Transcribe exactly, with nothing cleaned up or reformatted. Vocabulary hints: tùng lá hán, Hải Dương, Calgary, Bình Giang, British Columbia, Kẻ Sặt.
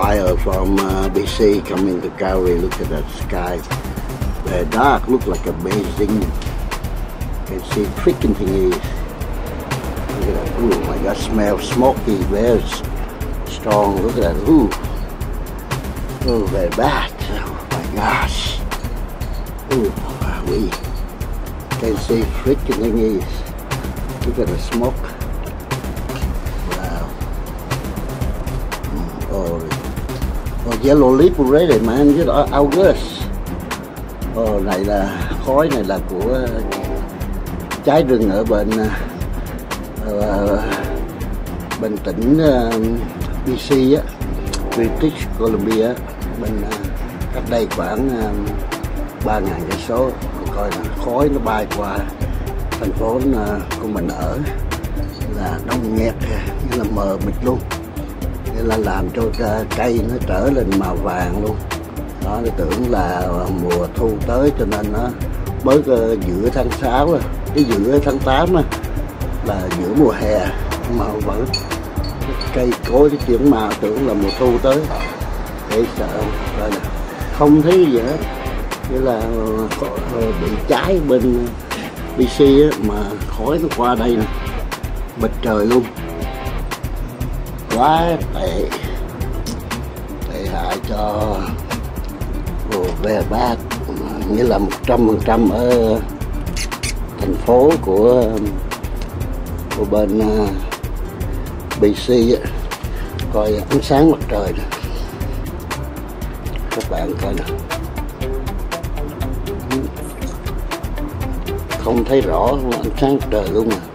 Fire from uh, B C coming to Calgary. Look at that sky. The dark looked like amazing. You can see freaking thingies. Look at that. Ooh, my God, smell of smoky. Very strong. Look at that. Ooh. Oh, they're bad. Oh, my gosh. Ooh, we can see freaking thingies. Look at the smoke. Or yellow leaf already, man, chứ đó, August. Ồ, này là, khói này là của trái rừng ở bên uh, bên tỉnh uh, B C á, British Columbia, bên uh, cách đây khoảng uh, ba nghìn cây số. Coi là khói nó bay qua thành phố uh, của mình ở là đông nghẹt, như là mờ mịt luôn. Là làm cho cây nó trở lên màu vàng luôn đó. Nó tưởng là mùa thu tới cho nên nó mới uh, giữa tháng sáu cái giữa tháng tám đó, là giữa mùa hè mà vẫn cây cối cái chuyển màu, tưởng là mùa thu tới để sợ rồi không thấy gì hết. Nghĩa là bị cháy bên B C á, mà khói nó qua đây nè bịch trời luôn. Quá tệ, tệ hại cho về bác, nghĩa là một trăm phần trăm ở thành phố của của bên B C coi ánh sáng mặt trời nè các bạn coi nè, không thấy rõ ánh sáng mặt trời luôn nè.